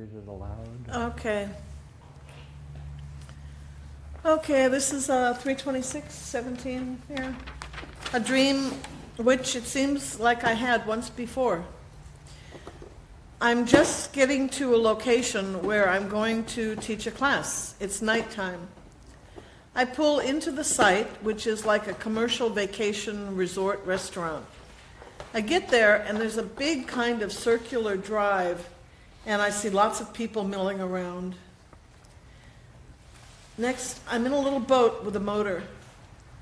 read it aloud? Okay. Okay, this is 326:17 here. A dream which it seems like I had once before. I'm just getting to a location where I'm going to teach a class. It's nighttime. I pull into the site, which is like a commercial vacation resort restaurant. I get there, and there's a big kind of circular drive, and I see lots of people milling around. Next, I'm in a little boat with a motor.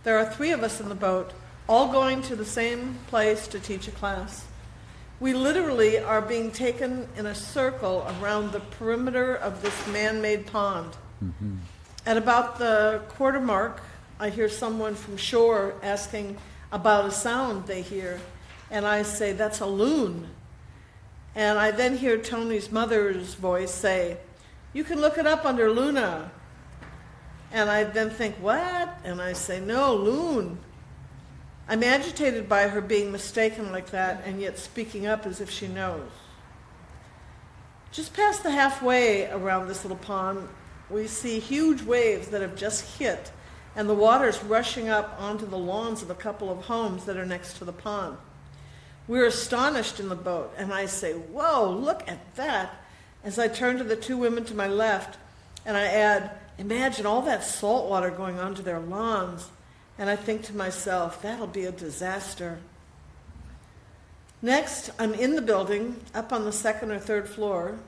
There are three of us in the boat, all going to the same place to teach a class. We literally are being taken in a circle around the perimeter of this man-made pond. Mm-hmm. At about the quarter mark, I hear someone from shore asking about a sound they hear, and I say, that's a loon. And I then hear Tony's mother's voice say, you can look it up under Luna. And I then think, what? And I say, no, loon. I'm agitated by her being mistaken like that and yet speaking up as if she knows. Just past the halfway around this little pond, we see huge waves that have just hit and the water's rushing up onto the lawns of a couple of homes that are next to the pond. We're astonished in the boat, and I say, whoa, look at that, as I turn to the two women to my left, and I add, imagine all that salt water going onto their lawns. And I think to myself, that'll be a disaster. Next, I'm in the building, up on the second or third floor.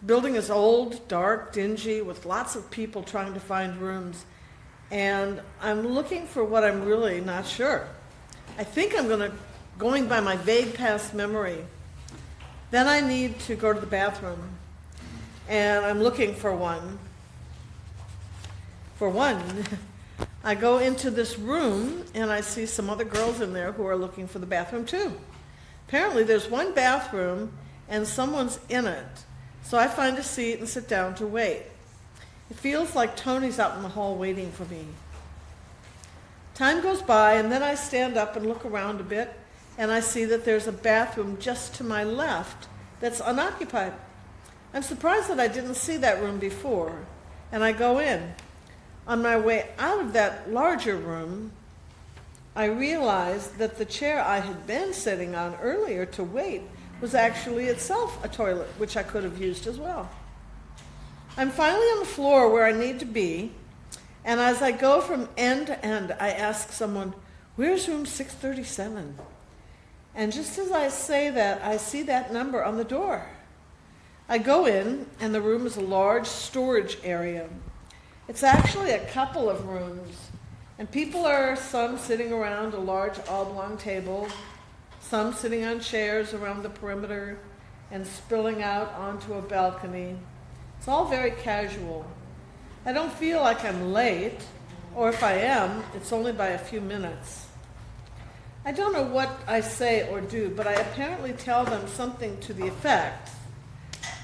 The building is old, dark, dingy, with lots of people trying to find rooms. And I'm looking for what I'm really not sure. I think I'm going by my vague past memory. Then I need to go to the bathroom. And I'm looking for one. I go into this room, and I see some other girls in there who are looking for the bathroom, too. Apparently, there's one bathroom, and someone's in it. So I find a seat and sit down to wait. It feels like Tony's out in the hall waiting for me. Time goes by, and then I stand up and look around a bit, and I see that there's a bathroom just to my left that's unoccupied. I'm surprised that I didn't see that room before, and I go in. On my way out of that larger room, I realized that the chair I had been sitting on earlier to wait was actually itself a toilet, which I could have used as well. I'm finally on the floor where I need to be, and as I go from end to end, I ask someone, where's room 637? And just as I say that, I see that number on the door. I go in, and the room is a large storage area. It's actually a couple of rooms, and people are some sitting around a large oblong table, some sitting on chairs around the perimeter and spilling out onto a balcony. It's all very casual. I don't feel like I'm late, or if I am, it's only by a few minutes. I don't know what I say or do, but I apparently tell them something to the effect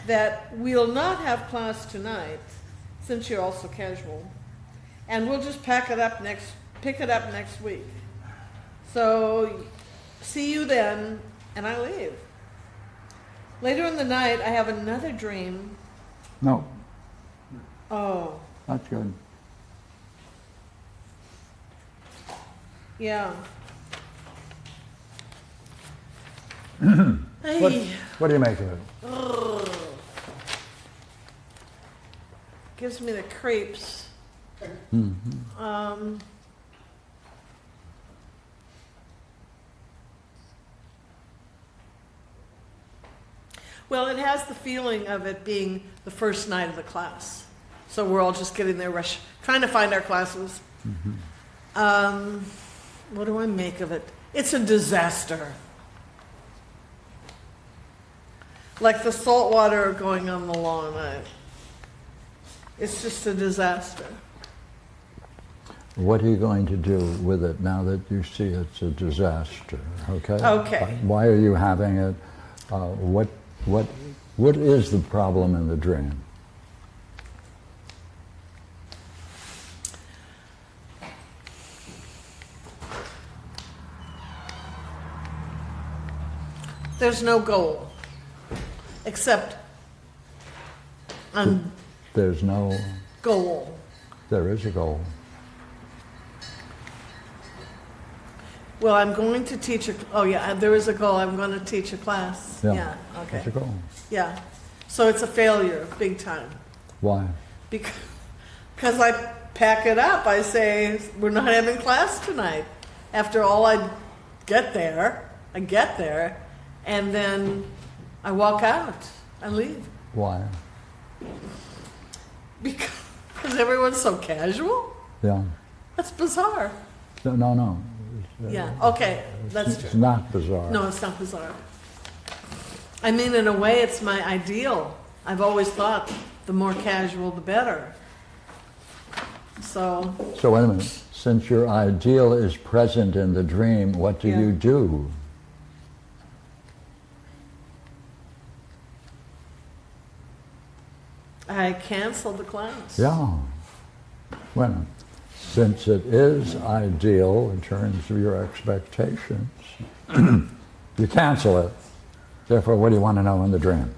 that we'll not have class tonight, since you're also casual, and we'll just pick it up next week. So, see you then, and I leave. Later in the night, I have another dream. No. Oh. That's good. Yeah. Hey. What do you make of it? Ugh. Gives me the creeps. Mm-hmm. Well, it has the feeling of it being the first night of the class. So we're all just getting there, trying to find our classes. Mm-hmm. What do I make of it? It's a disaster. Like the salt water going on the lawn. It's just a disaster. What are you going to do with it now that you see it's a disaster? Okay. Okay. Why are you having it? What is the problem in the dream? There's no goal, except There's no goal. There is a goal. Well, I'm going to teach a, oh yeah, there is a goal. I'm going to teach a class. Yeah, okay. That's a goal. Yeah. So it's a failure, big time. Why? Because I pack it up. I say, we're not having class tonight. After all, I get there, and then I walk out. I leave. Why? Because everyone's so casual. Yeah. That's bizarre. No. Yeah, okay, that's true. It's not bizarre. No, it's not bizarre. I mean, in a way, it's my ideal. I've always thought the more casual, the better. So wait a minute. Since your ideal is present in the dream, what do you do? I cancel the class. Yeah. Well, since it is ideal in terms of your expectations, you cancel it. Therefore, what do you want to know in the dream?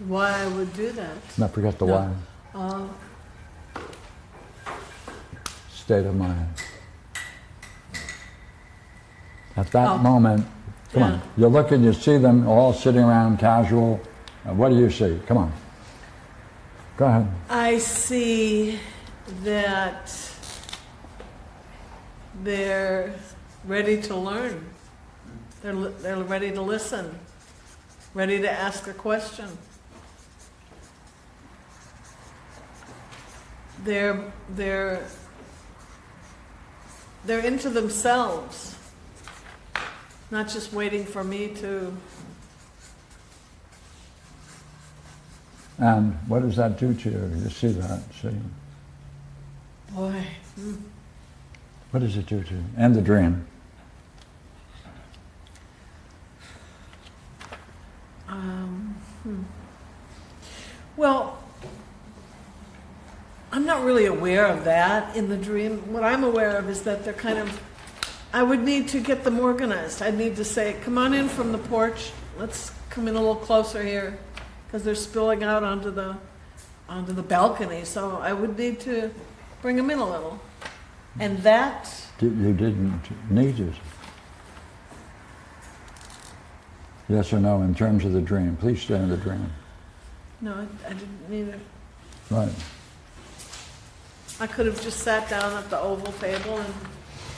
Why I would do that? No, forget the why. State of mind. At that moment, come on, you look and you see them all sitting around casual. What do you see? Come on. Go ahead. I see that they're ready to learn. They're ready to listen, ready to ask a question. They're into themselves, not just waiting for me to. And what does that do to you? You see that, see? Boy. What does it do to you? And the dream? Well, I'm not really aware of that in the dream. What I'm aware of is that they're kind of, I would need to get them organized. I'd need to say, come on in from the porch. Let's come in a little closer here, because they're spilling out onto the balcony. So I would need to bring them in a little. And that... You didn't need it. Yes or no, in terms of the dream. Please stay in the dream. No, I didn't need it. Right. I could have just sat down at the oval table and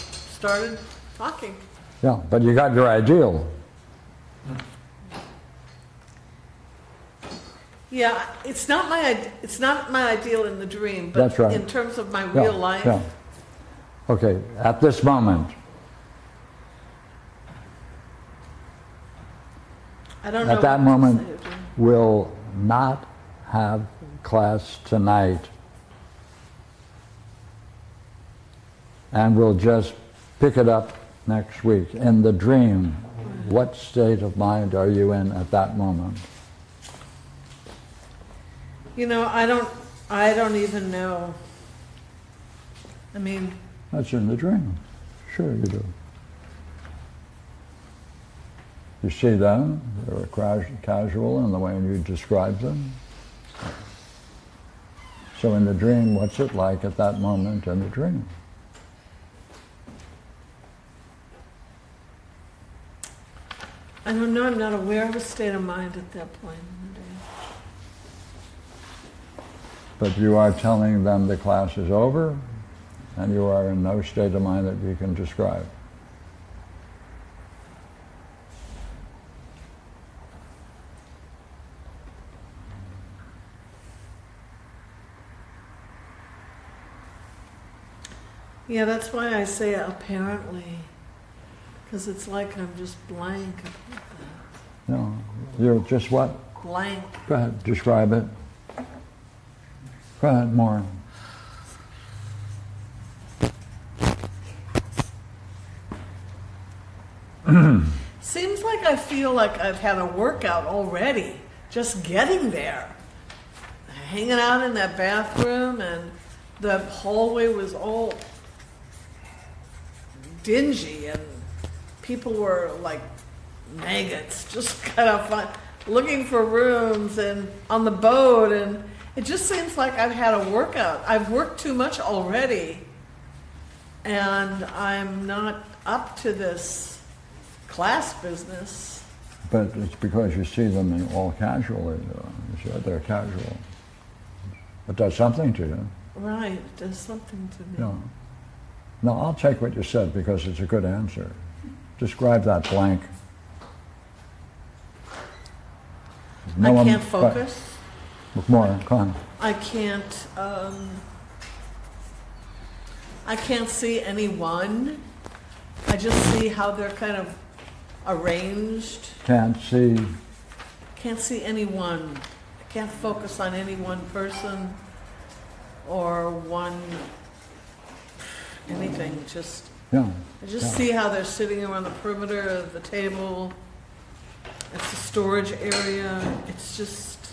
started talking. Yeah, but you got your ideal. Yeah, it's not my ideal in the dream, but that's right. In terms of my real life. Yeah. Okay, at this moment. I don't know. At that moment, we'll not have class tonight. And we'll just pick it up next week. In the dream, what state of mind are you in at that moment? You know, I don't even know. I mean, that's in the dream. Sure you do. You see them, they're casual in the way you describe them. So in the dream, what's it like at that moment in the dream? I don't know, I'm not aware of a state of mind at that point in the dream. But you are telling them the class is over, and you are in no state of mind that you can describe. Yeah, that's why I say apparently, because it's like I'm just blank about that. No, you're just what? Blank. Go ahead, describe it. Go ahead, more. Seems like I feel like I've had a workout already, just getting there. Hanging out in that bathroom, and the hallway was all dingy, and people were like maggots, just kind of fun, looking for rooms and on the boat, and it just seems like I've had a workout. I've worked too much already, and I'm not up to this class business. But it's because you see them in all casually, you see they're casual. But that's something to you. Right, there's something to me. No. No, I'll take what you said because it's a good answer. Describe that blank. No, I can't focus. More, come on. I can't see anyone. I just see how they're kind of arranged. Can't see anyone. I can't focus on any one person or one anything. Just yeah. I just see how they're sitting around the perimeter of the table. It's a storage area. It's just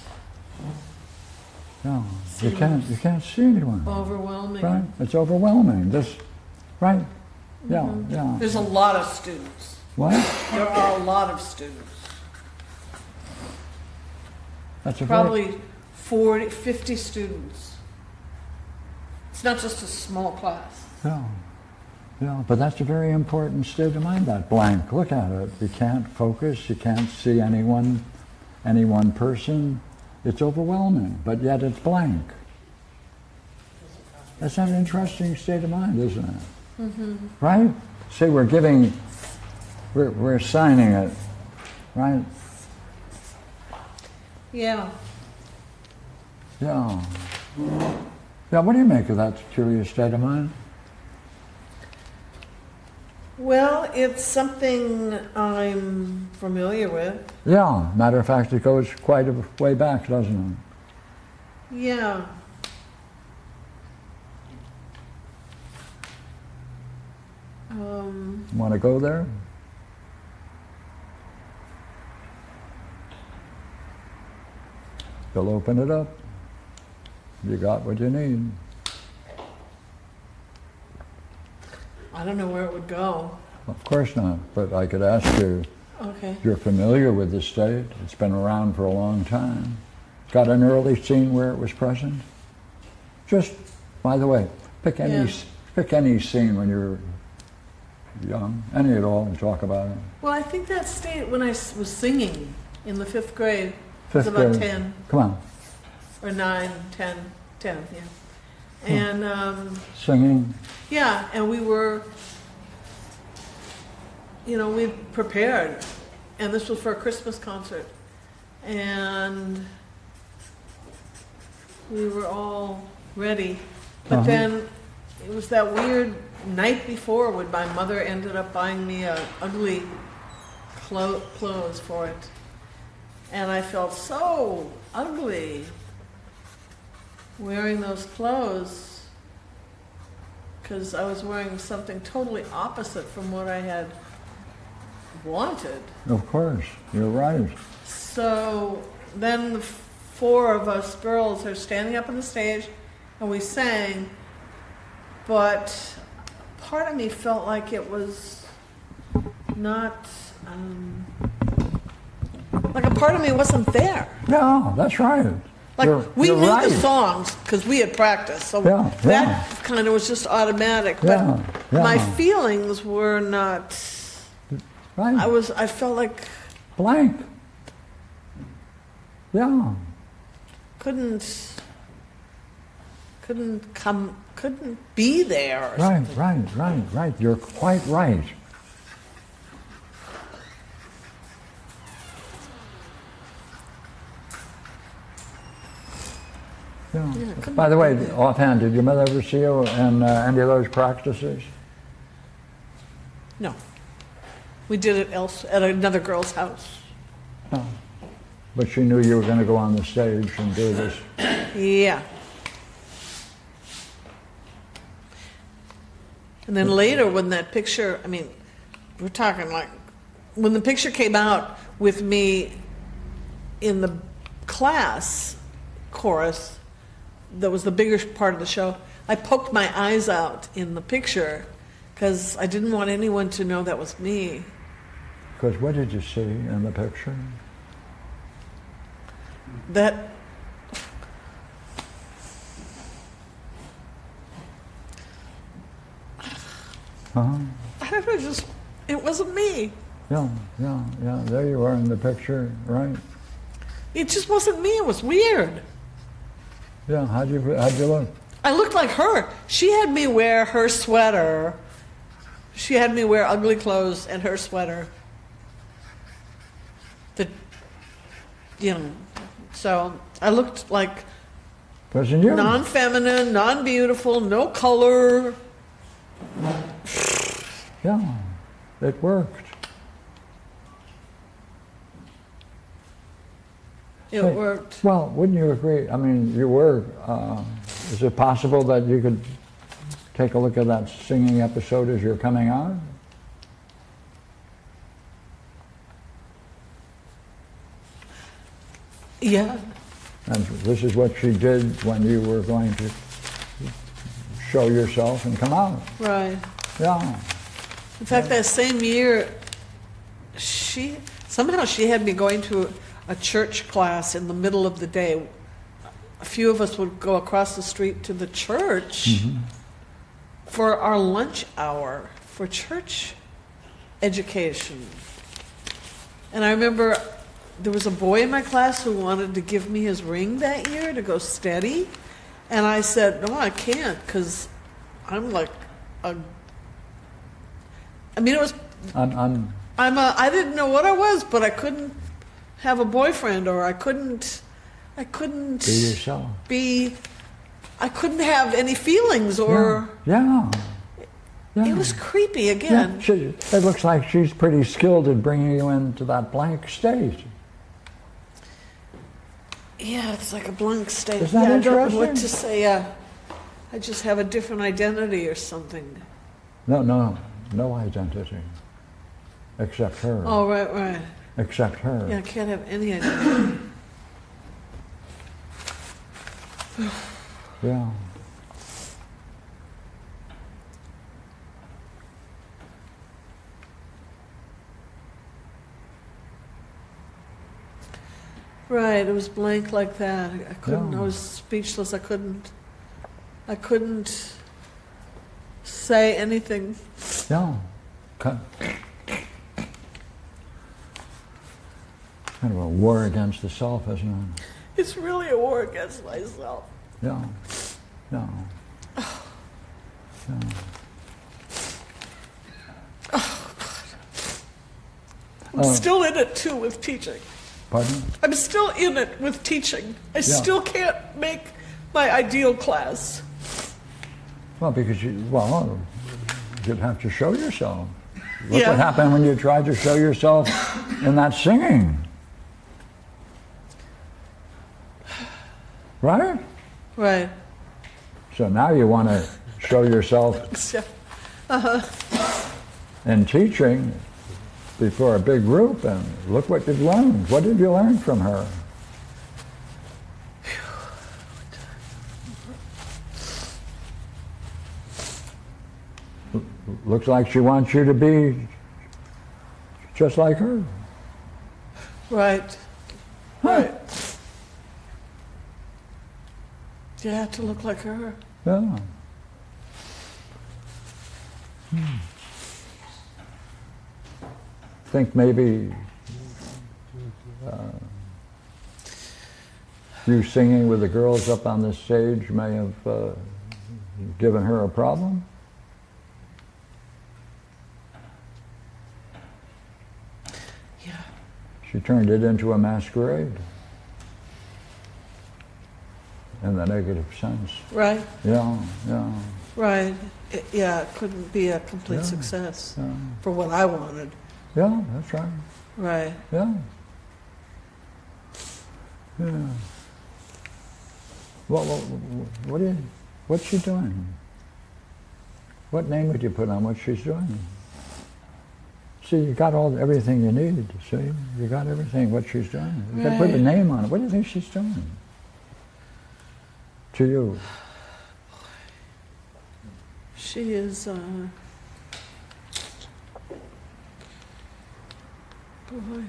no. You can't see anyone. Overwhelming. Right? It's overwhelming. This right? Yeah. Mm-hmm. Yeah. There's a lot of students. What? There are a lot of students. That's a probably 40, 50 students. It's not just a small class. No, no, but that's a very important state of mind, that blank. Look at it. You can't focus. You can't see anyone, any one person. It's overwhelming, but yet it's blank. That's an interesting state of mind, isn't it? Mm-hmm. Right? Say we're giving... We're signing it, right? Yeah. Yeah. Yeah, what do you make of that curious state of mind? Well, it's something I'm familiar with. Yeah, matter of fact, it goes quite a way back, doesn't it? Yeah. Want to go there? They'll open it up. You got what you need. I don't know where it would go. Of course not, but I could ask you. Okay. You're familiar with the state. It's been around for a long time. Got an early scene where it was present? Just, by the way, pick any scene when you're young, any at all, and talk about it. Well, I think that state when I was singing in the fifth grade, it's about 10. Come on. Or 9, 10, 10, yeah. And singing. Yeah, and we were, you know, we prepared. And this was for a Christmas concert. And we were all ready. But then it was that weird night before when my mother ended up buying me an ugly clothes for it. And I felt so ugly wearing those clothes because I was wearing something totally opposite from what I had wanted. Of course, you're right. So then the four of us girls are standing up on the stage and we sang, but part of me felt like it was not... like a part of me wasn't there. Yeah, that's right. Like we knew the songs because we had practiced, so that kind of was just automatic. But my feelings were not. Right. I felt like blank. Yeah. Couldn't come. Couldn't be there. Or something. Right. You're quite right. Yeah. By the way, offhand, did your mother ever see you in any of those practices? No. We did it at another girl's house. No. But she knew you were going to go on the stage and do this. Yeah. And then later when that picture, I mean, we're talking like, when the picture came out with me in the class chorus, that was the bigger part of the show. I poked my eyes out in the picture because I didn't want anyone to know that was me. Because what did you see in the picture? That I don't know, just it wasn't me. Yeah. There you are in the picture, right? It just wasn't me. It was weird. Yeah. How'd you look? I looked like her. She had me wear her sweater. She had me wear ugly clothes and her sweater. The, you know, so I looked like non-feminine, non-beautiful, no color. Yeah, it worked. It worked. Well, wouldn't you agree? I mean, you were. Is it possible that you could take a look at that singing episode as you're coming on? Yeah. And this is what she did when you were going to show yourself and come out. Right. Yeah. In fact, that same year, somehow she had me going to a church class in the middle of the day. A few of us would go across the street to the church for our lunch hour for church education. And I remember there was a boy in my class who wanted to give me his ring that year to go steady. And I said, no, I can't, because I'm like a... I mean, it was... I didn't know what I was, but I couldn't have a boyfriend, or I couldn't be yourself. I couldn't have any feelings, or... Yeah. It was creepy again. Yeah. It looks like she's pretty skilled at bringing you into that blank state. Yeah, it's like a blank state. Isn't that interesting? I don't know what to say. I just have a different identity or something. No identity. Except her. Oh, right. Except her. Yeah, I can't have any identity. Yeah. Right, it was blank like that. I couldn't. I was speechless. I couldn't say anything. Yeah. Kind of a war against the self, isn't it? It's really a war against myself. Yeah. No. Oh. Yeah. Oh, God. I'm still in it, too, with teaching. Pardon? I'm still in it with teaching. I still can't make my ideal class. Well, because you'd have to show yourself. Look what happened when you tried to show yourself in that singing. Right? Right. So now you want to show yourself in teaching before a big group, and look what you've learned. What did you learn from her? Looks like she wants you to be just like her. Right. Right. You have to look like her. Yeah. Think maybe you singing with the girls up on the stage may have given her a problem? Yeah. She turned it into a masquerade. In the negative sense. Right. Yeah. Right. It couldn't be a complete success for what I wanted. Yeah, that's right. Right. Yeah. What's she doing? What name would you put on what she's doing? See, you got everything you need, see? You got everything, what she's doing. You got to put a name on it. What do you think she's doing? To you. She is boy.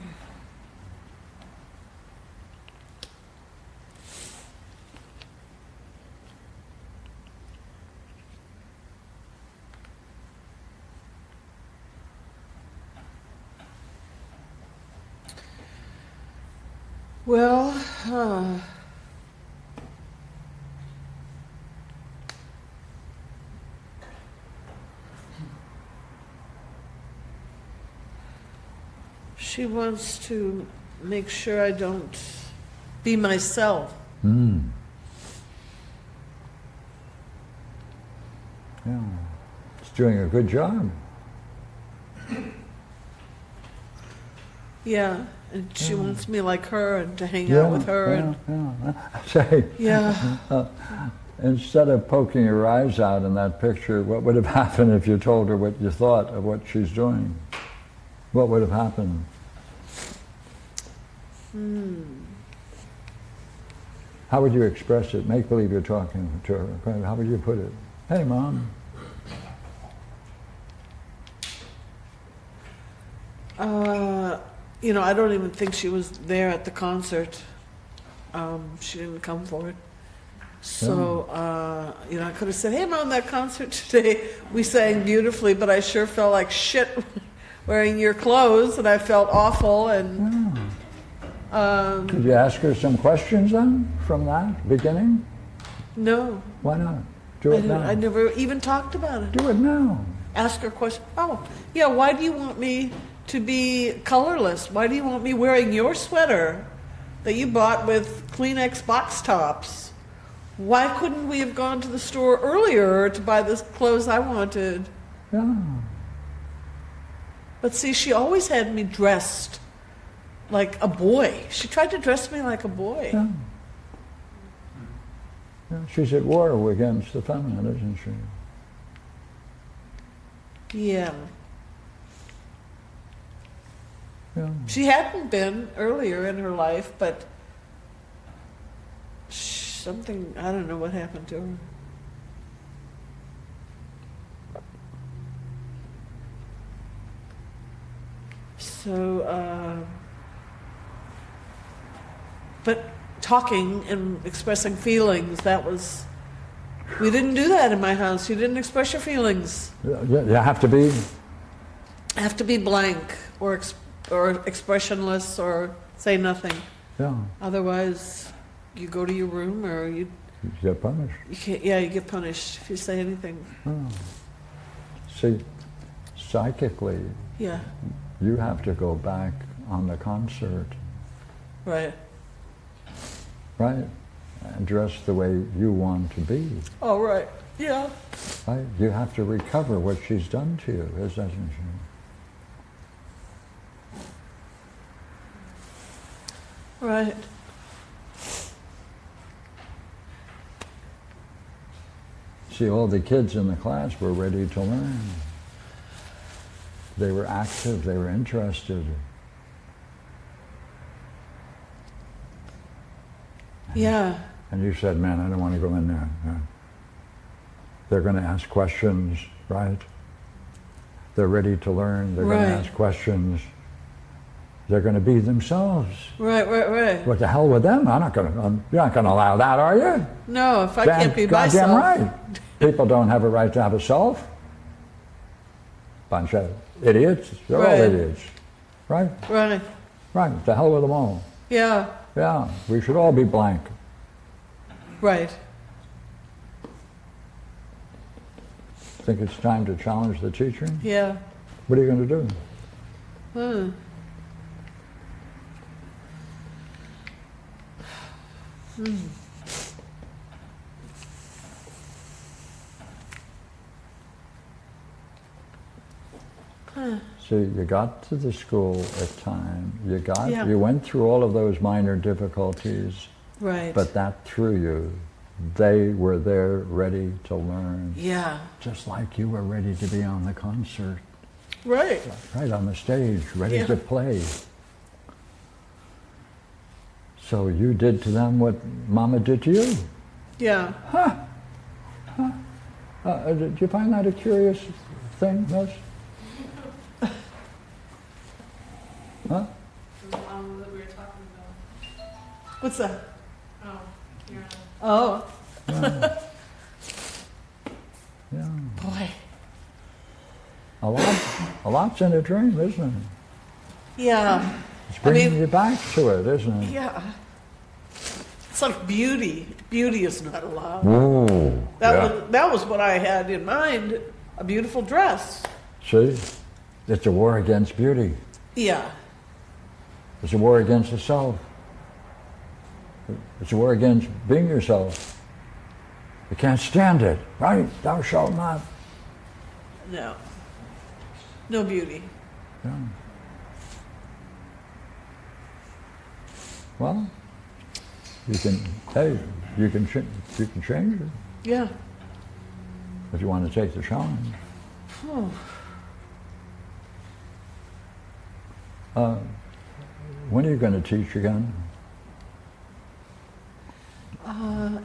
Well, she wants to make sure I don't be myself. Mm. Yeah, it's doing a good job. Yeah. And she wants me like her and to hang out with her. Instead of poking your eyes out in that picture, what would have happened if you told her what you thought of what she's doing? What would have happened? Hmm. How would you express it? Make believe you're talking to her. How would you put it? Hey, Mom. You know, I don't even think she was there at the concert. She didn't come forward. So, you know, I could have said, hey, Mom, that concert today, we sang beautifully, but I sure felt like shit wearing your clothes, and I felt awful. And did you ask her some questions then from that beginning? No. Why not? Do it now. I never even talked about it. Do it now. Ask her questions. Oh, yeah, why do you want me to be colorless? Why do you want me wearing your sweater that you bought with Kleenex box tops? Why couldn't we have gone to the store earlier to buy the clothes I wanted? Yeah. But see, she always had me dressed like a boy. She tried to dress me like a boy. Yeah. Yeah, she's at war against the feminine, isn't she? Yeah. Yeah. She hadn't been earlier in her life, but something, I don't know what happened to her. So, but talking and expressing feelings, that was, we didn't do that in my house. You didn't express your feelings. You have to be blank or express. Or expressionless, or say nothing. Yeah. Otherwise, you go to your room, or you get punished. You can't. Yeah, you get punished if you say anything. Oh. See, psychically. Yeah. You have to go back on the concert. Right. Right. And dress the way you want to be. Oh, right. Yeah. Right. You have to recover what she's done to you, isn't she? Right. See, all the kids in the class were ready to learn. They were active, they were interested. Yeah. And you said, man, I don't want to go in there. They're going to ask questions, right? They're ready to learn, they're going to ask questions. They're going to be themselves. Right, right, right. What the hell with them? I'm not going to. You're not going to allow that, are you? No, if I can't be myself. Goddamn right. People don't have a right to have a self. Bunch of idiots. They're all idiots, right? Right. Right. The hell with them all. Yeah. Yeah. We should all be blank. Right. I think it's time to challenge the teacher. Yeah. What are you going to do? Hmm. Mm. Huh. So you got to the school at time. You got you went through all of those minor difficulties. Right. But that threw you. They were there ready to learn. Yeah. Just like you were ready to be on the concert. Right. Right on the stage, ready to play. So you did to them what Mama did to you? Yeah. Huh. Huh. Did you find that a curious thing, Liz? Huh? What's that? Oh, you're on. Oh. Yeah. Yeah. Boy. A lot's in a dream, isn't it? Yeah. It's bringing you back to it, isn't it? Yeah. It's like beauty. Beauty is not allowed. Ooh, that was what I had in mind, a beautiful dress. See? It's a war against beauty. Yeah. It's a war against the self. It's a war against being yourself. You can't stand it, right? Thou shalt not. No. No beauty. Yeah. Well, you can, hey, you can change it. Yeah. If you want to take the challenge. Oh. When are you going to teach again?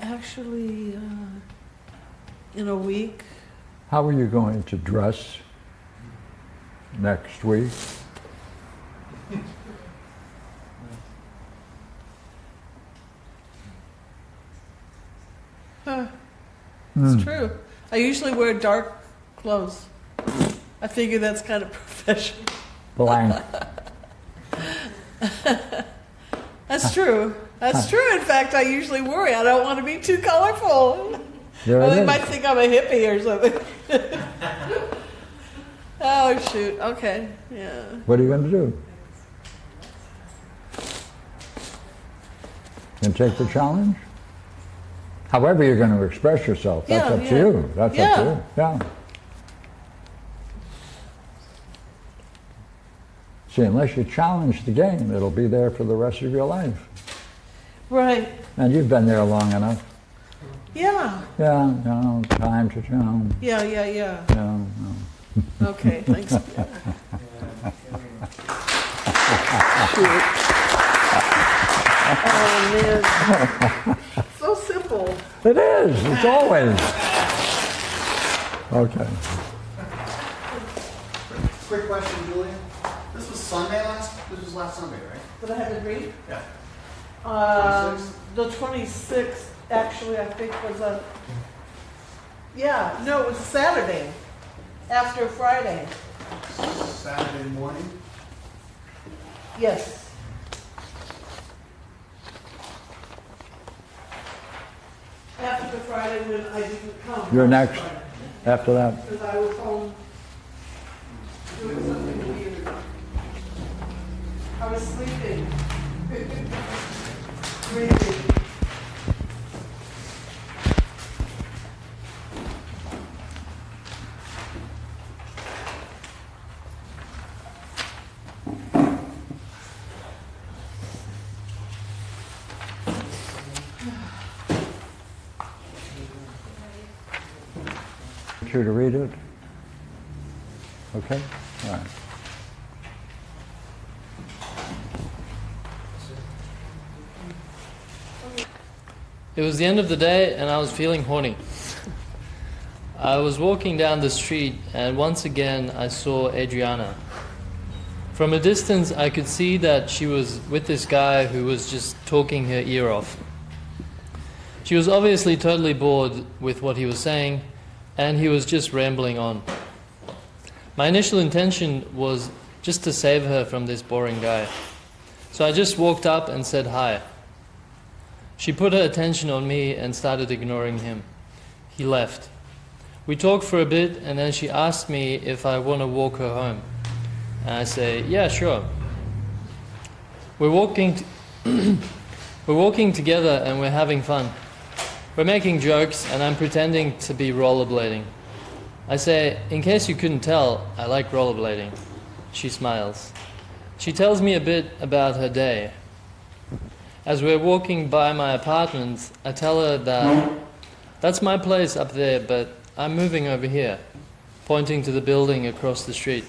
Actually, in a week. How are you going to dress next week? It's true. I usually wear dark clothes. I figure that's kind of professional. Blank. That's true. That's true. In fact, I usually worry. I don't want to be too colorful. They might think I'm a hippie or something. Oh, shoot. Okay. Yeah. What are you going to do? And take the challenge? However you're going to express yourself, that's up to you. That's up to you. Yeah. See, unless you challenge the game, it'll be there for the rest of your life. Right. And you've been there long enough. Yeah. Yeah, no, time to challenge. Yeah, yeah, yeah. Yeah, no. Okay, thanks. Oh, man. So simple. It is. It's always. Okay. Quick question, Julia. This was Sunday last Sunday, right? Did I have to read? Yeah. The 26th, actually, I think was a... Yeah, no, it was Saturday. After Friday. Saturday morning? Yes. After the Friday when I didn't come. You're next. Friday. After that. Because I was home doing something weird. I was sleeping. Breathing. To read it? Okay? All right. It was the end of the day and I was feeling horny. I was walking down the street and once again I saw Adriana. From a distance I could see that she was with this guy who was just talking her ear off. She was obviously totally bored with what he was saying, and he was just rambling on. My initial intention was just to save her from this boring guy. So I just walked up and said hi. She put her attention on me and started ignoring him. He left. We talked for a bit and then she asked me if I want to walk her home. And I say, yeah, sure. We're walking together and we're having fun. We're making jokes and I'm pretending to be rollerblading. I say, in case you couldn't tell, I like rollerblading. She smiles. She tells me a bit about her day. As we're walking by my apartment, I tell her that that's my place up there, but I'm moving over here, pointing to the building across the street.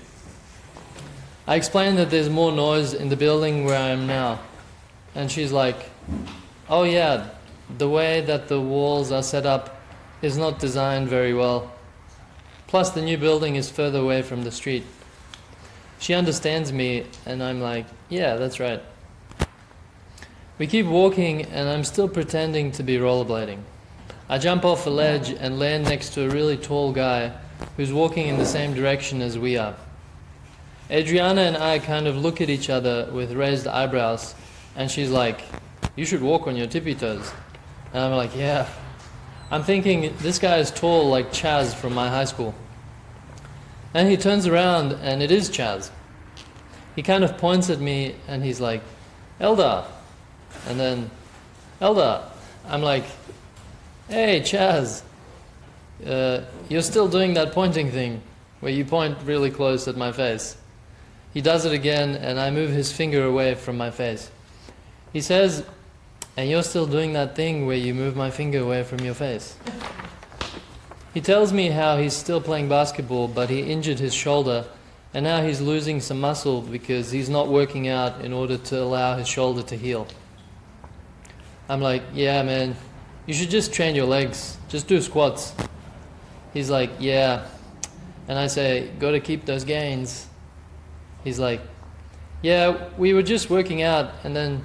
I explain that there's more noise in the building where I am now. And she's like, oh yeah, the way that the walls are set up is not designed very well. Plus the new building is further away from the street. She understands me and I'm like, yeah, that's right. We keep walking and I'm still pretending to be rollerblading. I jump off a ledge and land next to a really tall guy who's walking in the same direction as we are. Adriana and I kind of look at each other with raised eyebrows and she's like, "You should walk on your tippy toes." And I'm like, "Yeah." I'm thinking this guy is tall like Chaz from my high school. And he turns around and it is Chaz. He kind of points at me and he's like, "Eldar." And then, "Eldar." I'm like, "Hey, Chaz, you're still doing that pointing thing where you point really close at my face." He does it again and I move his finger away from my face. He says, "And you're still doing that thing where you move my finger away from your face." He tells me how he's still playing basketball but he injured his shoulder and now he's losing some muscle because he's not working out in order to allow his shoulder to heal. I'm like, "Yeah, man, you should just train your legs, just do squats." He's like, "Yeah." And I say, "Gotta keep those gains." He's like, "Yeah, we were just working out and then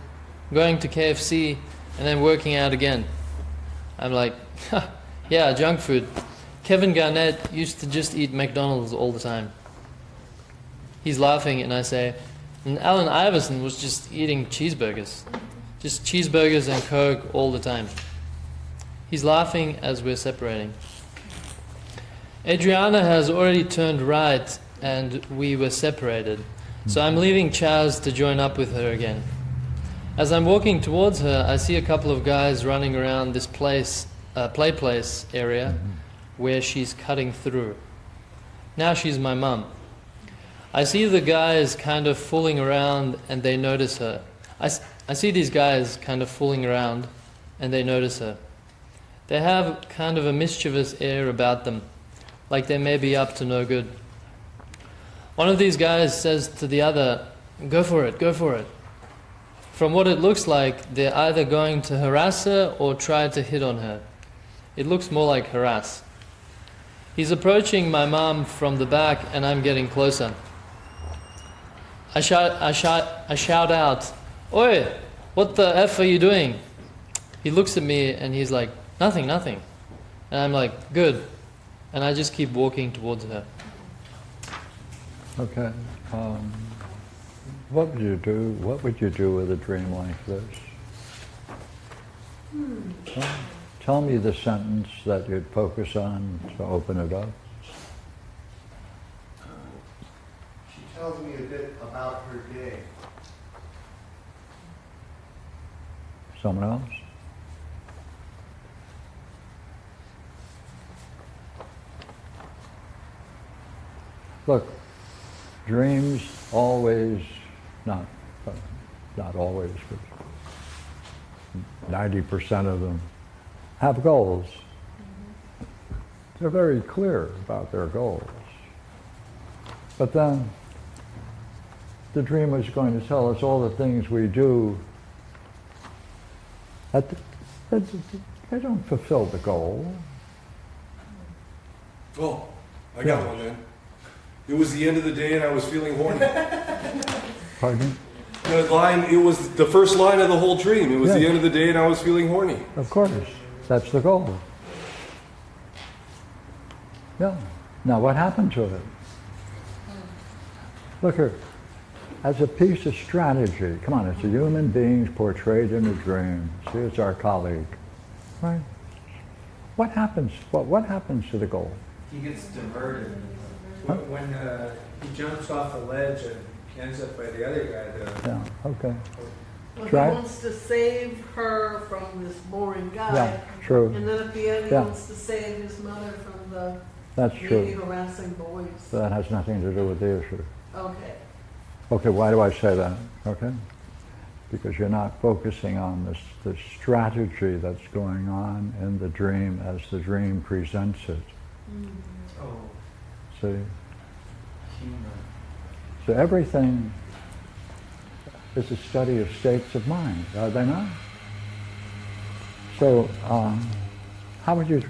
going to KFC and then working out again." I'm like, "Yeah, junk food. Kevin Garnett used to just eat McDonald's all the time." He's laughing and I say, "And Allen Iverson was just eating cheeseburgers. Just cheeseburgers and Coke all the time." He's laughing as we're separating. Adriana has already turned right and we were separated. So I'm leaving Chaz to join up with her again. As I'm walking towards her, I see a couple of guys running around this place, play place area where she's cutting through. Now she's my mum. I see the guys kind of fooling around and they notice her. I see these guys kind of fooling around and they notice her. They have kind of a mischievous air about them, like they may be up to no good. One of these guys says to the other, "Go for it, go for it." From what it looks like, they're either going to harass her or try to hit on her. It looks more like harass. He's approaching my mom from the back and I'm getting closer. I shout out, "Oi, what the F are you doing?" He looks at me and he's like, "Nothing, nothing." And I'm like, "Good." And I just keep walking towards her. Okay. What would you do with a dream like this? Tell me the sentence that you'd focus on to open it up. She tells me a bit about her day. Someone else? Look, dreams always, not always, but 90% of them have goals. They're very clear about their goals. But then the dreamer is going to tell us all the things we do they don't fulfill the goal. Oh, I got one, man. It was the end of the day and I was feeling horny. Pardon? The line, it was the first line of the whole dream. It was the end of the day and I was feeling horny. Of course, that's the goal. Yeah. Now what happened to it? Look here, as a piece of strategy, come on, it's a human being portrayed in a dream. See, it's our colleague, right? What happens to the goal? He gets diverted. Huh? When he jumps off a ledge and ends up by the other guy, Well, he wants to save her from this boring guy. Yeah, true. And then at the end, he wants to save his mother from the really harassing boys. That has nothing to do with the issue. Okay. Okay, why do I say that? Okay? Because you're not focusing on the strategy that's going on in the dream as the dream presents it. Mm-hmm. Oh. See? So everything is a study of states of mind, are they not? So how would you,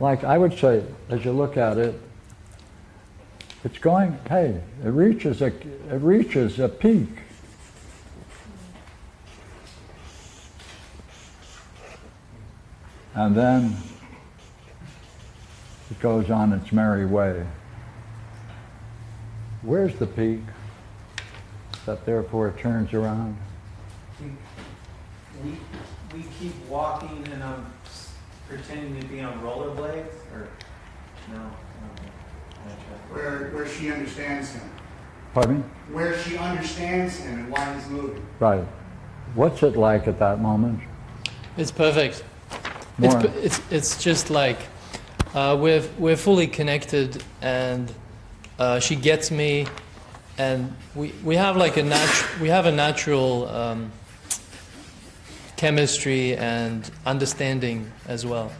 like I would say, as you look at it, it's going, hey, it reaches a peak. and then it goes on its merry way. Where's the peak that therefore turns around? We keep walking, and I'm pretending to be on rollerblades, or no? Where she understands him. Pardon me? Where she understands him and why he's moving. Right. What's it like at that moment? It's perfect. It's just like we're fully connected, and she gets me, and we have like a natural chemistry and understanding as well.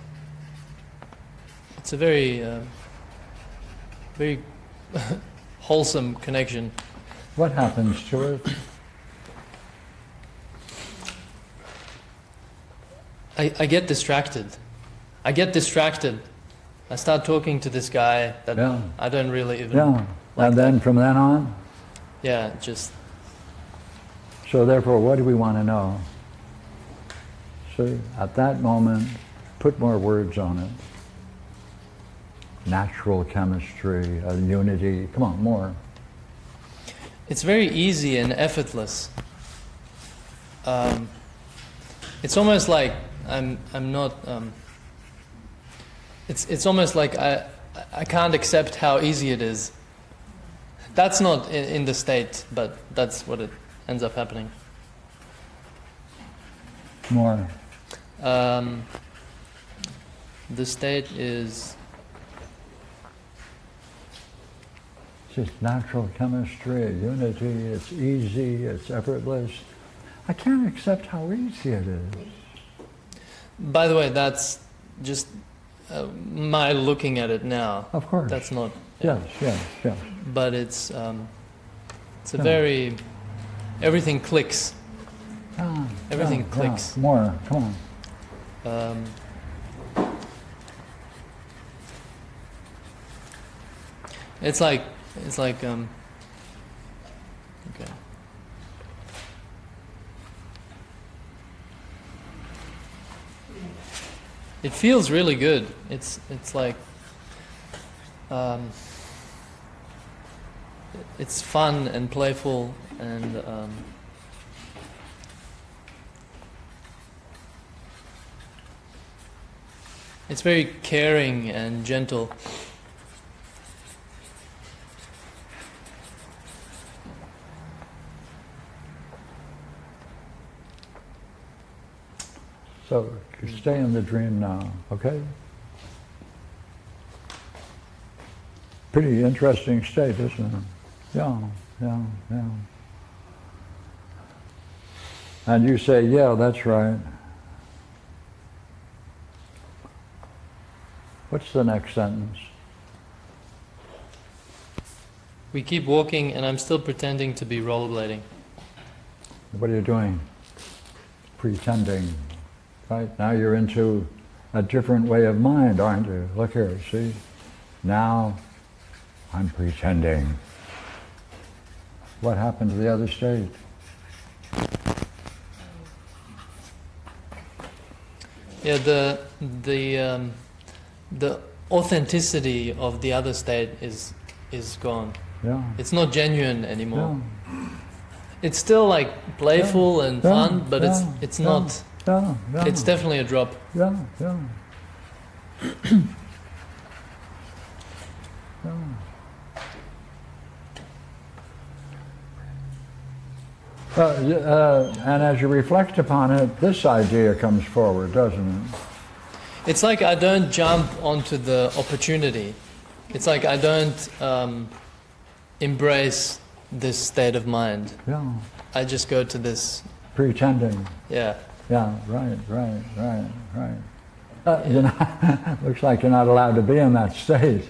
It's a very very wholesome connection. What happens to it? I get distracted. I start talking to this guy that I don't really even like. And then from then on? Yeah, just... So therefore, what do we want to know? See, at that moment, put more words on it. Natural chemistry, unity, come on, more. It's very easy and effortless. It's almost like I'm not. It's almost like I can't accept how easy it is. That's not in the state, but that's what it ends up happening. More. The state is. It's natural chemistry, unity, it's easy, it's effortless. I can't accept how easy it is. By the way, that's just my looking at it now. Of course. That's not... Yeah. Yes. But it's a very... Everything clicks. Everything clicks. More, come on. It's like... It's like, okay. It feels really good. It's like, it's fun and playful and, it's very caring and gentle. So stay in the dream now, okay? Pretty interesting state, isn't it? Yeah. And you say, yeah, that's right. What's the next sentence? We keep walking and I'm still pretending to be rollerblading. What are you doing? Pretending. Right, now you're into a different way of mind, aren't you? Look here, see? Now I'm pretending. What happened to the other state? Yeah, the authenticity of the other state is gone. Yeah. It's not genuine anymore. Yeah. It's still like playful and fun, but it's not. Yeah. It's definitely a drop. Yeah. And as you reflect upon it, this idea comes forward, doesn't it? It's like I don't jump onto the opportunity. It's like I don't embrace this state of mind. Yeah. I just go to this... Pretending. Yeah. Yeah, right. You're not, looks like you're not allowed to be in that state.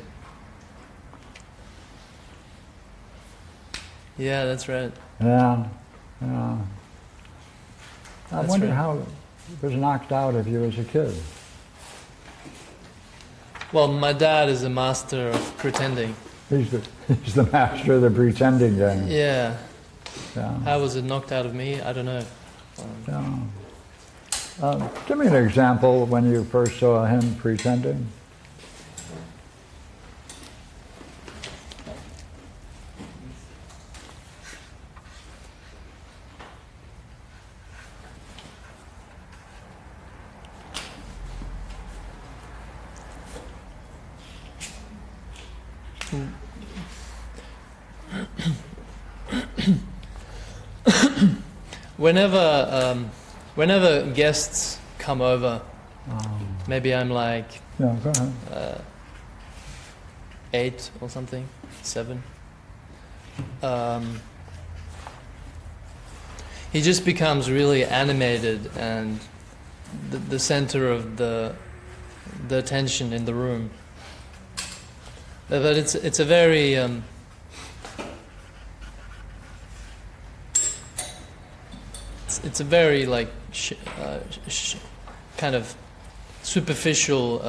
Yeah, that's right. Yeah. I wonder how it was knocked out of you as a kid. Well, my dad is a master of pretending. He's the master of the pretending game. Yeah. How was it knocked out of me? I don't know. Give me an example of when you first saw him pretending. Whenever guests come over, maybe I'm like 8 or something, 7. He just becomes really animated and the center of the attention in the room. But it's a very it's a very like kind of superficial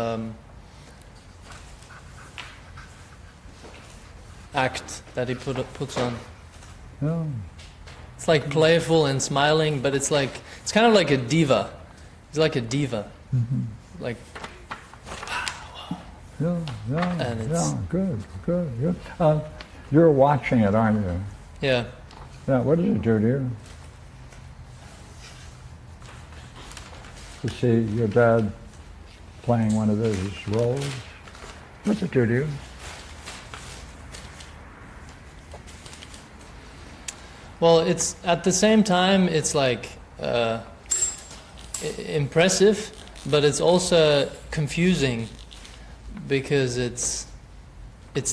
act that he puts on. Oh. It's like playful and smiling, but it's like it's kind of like a diva. He's like a diva, like. Good. You're watching it, aren't you? Yeah. Yeah. What does it do to you? To see your dad playing one of those roles? What's it do to you? Well, it's at the same time it's like impressive, but it's also confusing because it's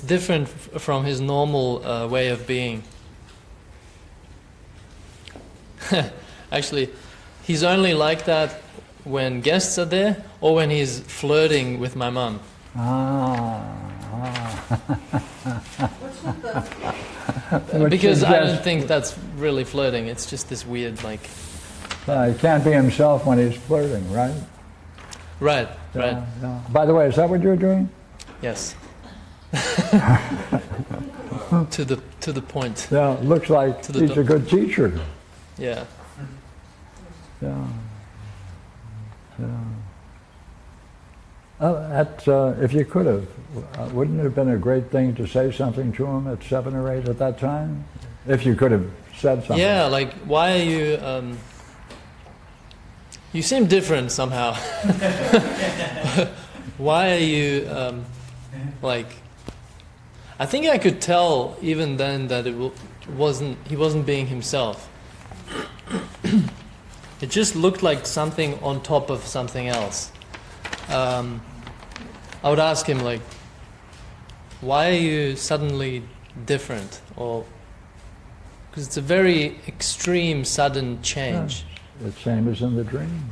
different from his normal way of being. Actually, he's only like that when guests are there, or when he's flirting with my mom. Because I don't think that's really flirting. It's just this weird, like. He can't be himself when he's flirting, right? Right, right. Yeah. By the way, is that what you're doing? Yes. To the point. Yeah, looks like he's a good teacher. Yeah. Yeah. Yeah. If you could have, wouldn't it have been a great thing to say something to him at 7 or 8 at that time? If you could have said something. Yeah, like, why are you? You seem different somehow. Why are you like? I think I could tell even then that he wasn't being himself. It just looked like something on top of something else. I would ask him like, why are you suddenly different? Or because it's a very extreme, sudden change. The same as in the dream.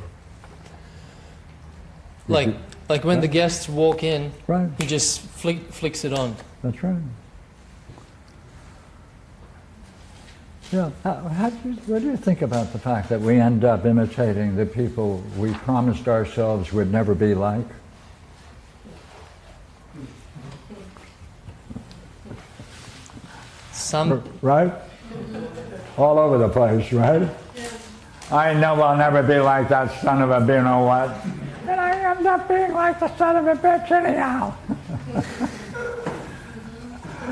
Like when the guests walk in, right. He just flicks it on. That's right. Yeah. What do you think about the fact that we end up imitating the people we promised ourselves would never be like? Right? All over the place, right? I know I'll never be like that son of a you-know-what. And I end up being like the son of a bitch anyhow.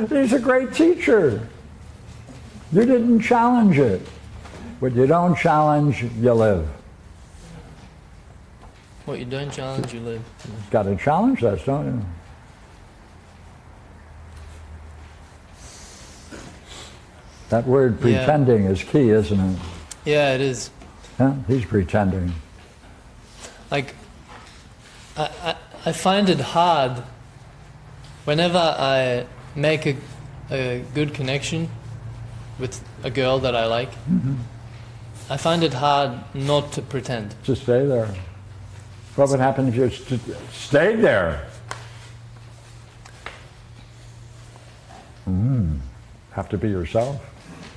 He's a great teacher. You didn't challenge it. What you don't challenge, you live. What you don't challenge, you live. You've got to challenge that, don't you? That word pretending is key, isn't it? Yeah, it is. Yeah, he's pretending. Like, I find it hard whenever I make a good connection with a girl that I like. I find it hard not to pretend. To stay there. What would happen if you stayed there? Have to be yourself?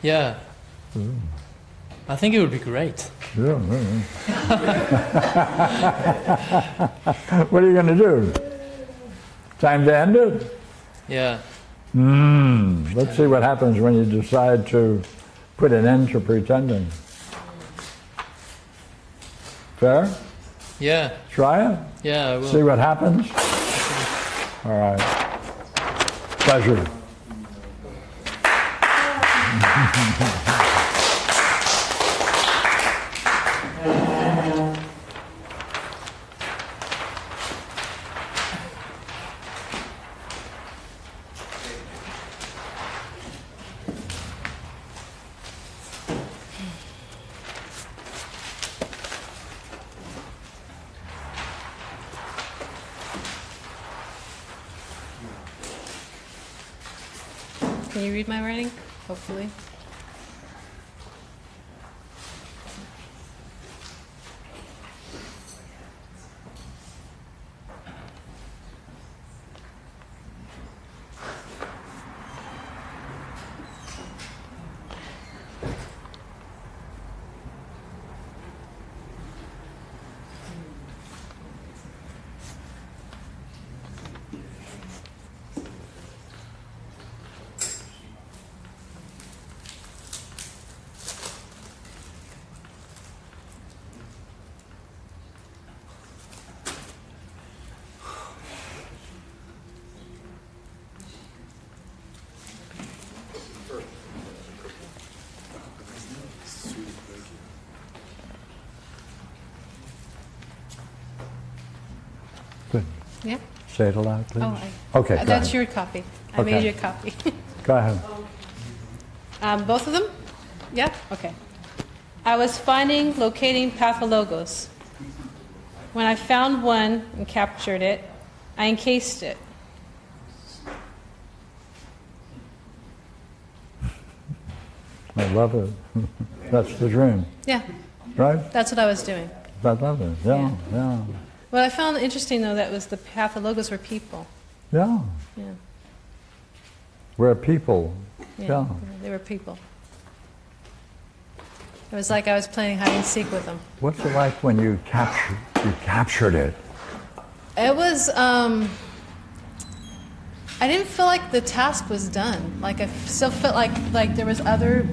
Yeah. I think it would be great. Yeah, What are you going to do? Time to end it? Yeah. Let's see what happens when you decide to put an end to pretending. Fair? Yeah. Try it? Yeah, I will. See what happens? Okay. All right. Pleasure. Can you read my writing? Hopefully. Yeah. Say it aloud, please. Oh, okay. That's your copy. I made you a copy. Go ahead. Both of them? Yeah? Okay. I was locating pathologos. When I found one and captured it, I encased it. I love it. That's the dream. Yeah. Right? That's what I was doing. I love it. Yeah, yeah. What I found interesting, though, that was the pathologos were people. Yeah. Yeah. We're people. Yeah, yeah. They were people. It was like I was playing hide and seek with them. What's it like when you captured it? It was. I didn't feel like the task was done. Like I still felt like there was other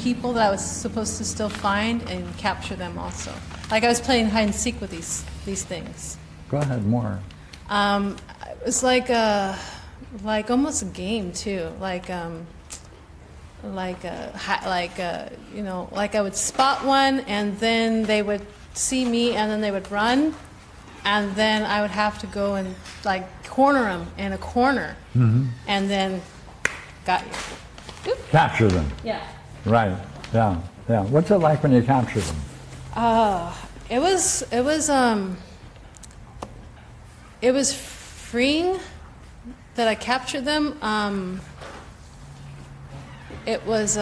people that I was supposed to still find and capture them also. Like I was playing hide and seek with these things. Go ahead, more. It was like almost a game too. You know, like I would spot one, and then they would see me, and then they would run, and then I would have to go and corner them in a corner, and then got you. Oops. Capture them. Yeah. Right. Yeah. Yeah. What's it like when you capture them? It was freeing that I captured them. It was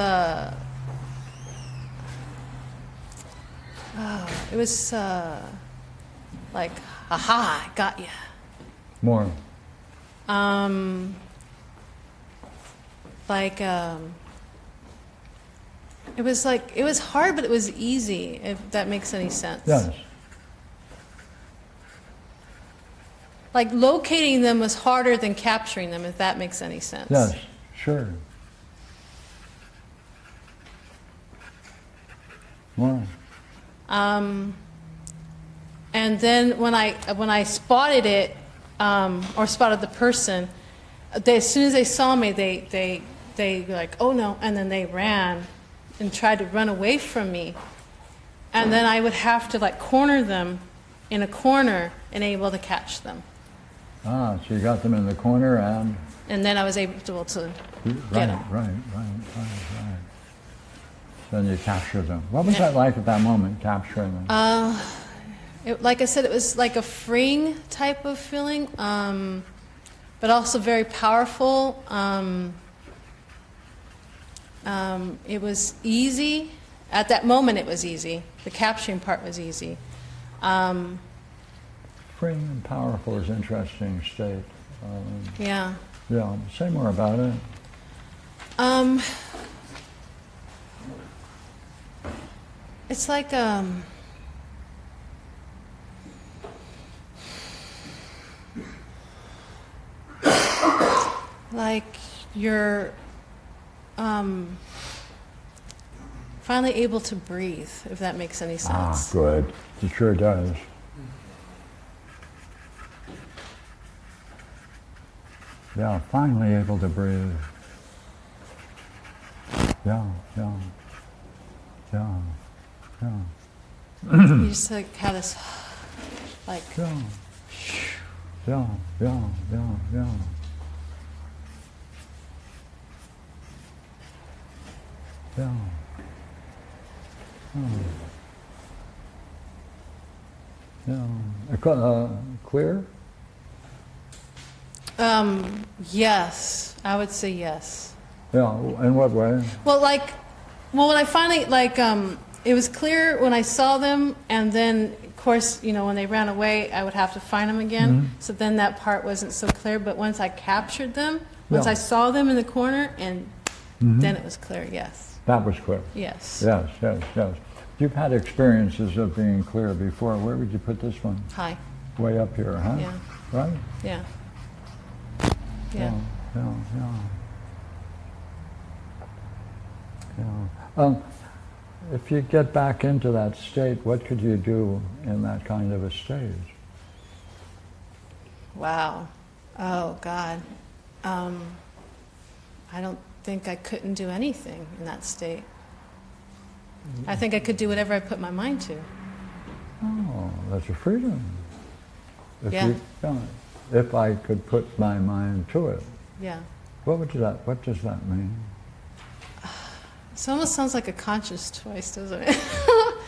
like, aha, got ya. More. It was like, it was hard, but it was easy, if that makes any sense. Yes. Like locating them was harder than capturing them, if that makes any sense. Yes, sure. Wow. And then when I spotted it, or spotted the person, as soon as they saw me, they were like, oh no, and then they ran and tried to run away from me. And then I would have to corner them in a corner and able to catch them. Ah, so you got them in the corner and... And then I was able to... get them. Right. Then you captured them. What was that like at that moment, capturing them? Like I said, it was like a freeing type of feeling, but also very powerful. It was easy. At that moment, it was easy. The capturing part was easy. Freeing and powerful is an interesting state. Yeah. Yeah. Say more about it. It's like like you're. finally able to breathe, if that makes any sense. Ah, good. It sure does. Yeah, finally able to breathe. Yeah. You just like have this, like. Yeah. Yeah. Clear? Yes. I would say yes. Yeah, in what way? Well, like, well, when I finally, like, it was clear when I saw them, and then, of course, you know, when they ran away, I would have to find them again, so then that part wasn't so clear, but once I captured them, once I saw them in the corner, and then it was clear, yes. That was clear? Yes. Yes. You've had experiences of being clear before. Where would you put this one? High. Way up here, huh? Yeah. Right? Yeah. If you get back into that state, what could you do in that kind of a stage? Wow. Oh, God. I don't think I couldn't do anything in that state. I think I could do whatever I put my mind to. Oh, that's a freedom. If I could put my mind to it. Yeah. What does that mean? It almost sounds like a conscious choice, doesn't it?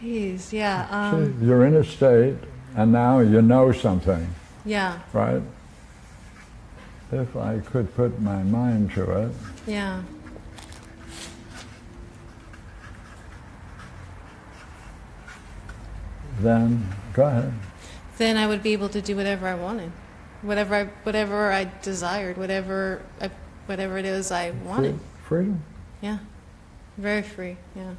Geez, yeah. See, you're in a state, and now you know something. Yeah. Right? If I could put my mind to it. Yeah. Then, go ahead. Then I would be able to do whatever I wanted. Whatever I desired, whatever it is I wanted. Freedom. Yeah, very free. Yeah.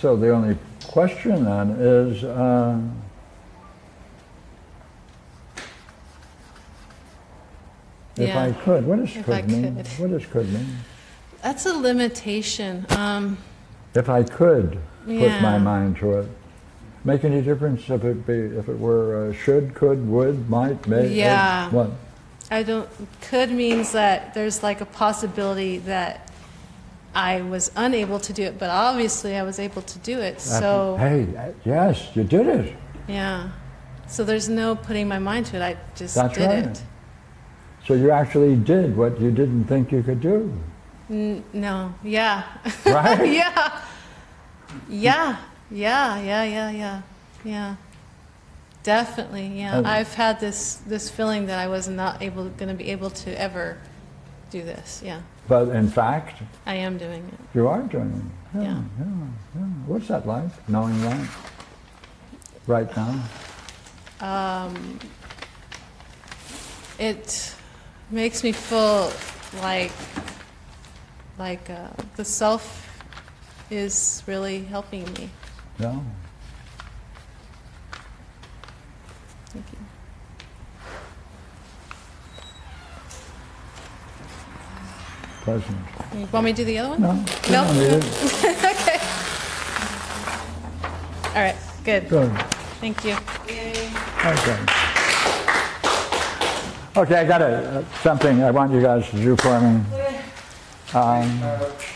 So the only question then is, if I could, what does could mean? What does could mean? That's a limitation. If I could put my mind to it. Make any difference if it were should, could, would, might, may? Yeah. What? I don't. Could means that there's like a possibility that I was unable to do it, but obviously I was able to do it. So. Hey, yes, you did it. Yeah. So there's no putting my mind to it. I just did it. So you actually did what you didn't think you could do. No. Yeah. Right. Yeah. Definitely, yeah. I've had this feeling that I was not going to be able to ever do this, yeah. But in fact, I am doing it. You are doing it. Yeah. What's that like? Knowing that, right now. It makes me feel like the self is really helping me. Yeah. Thank you. Pleasant. You want me to do the other one? No. Okay. All right. Good. Thank you. Yay. Okay, I got something I want you guys to do for me.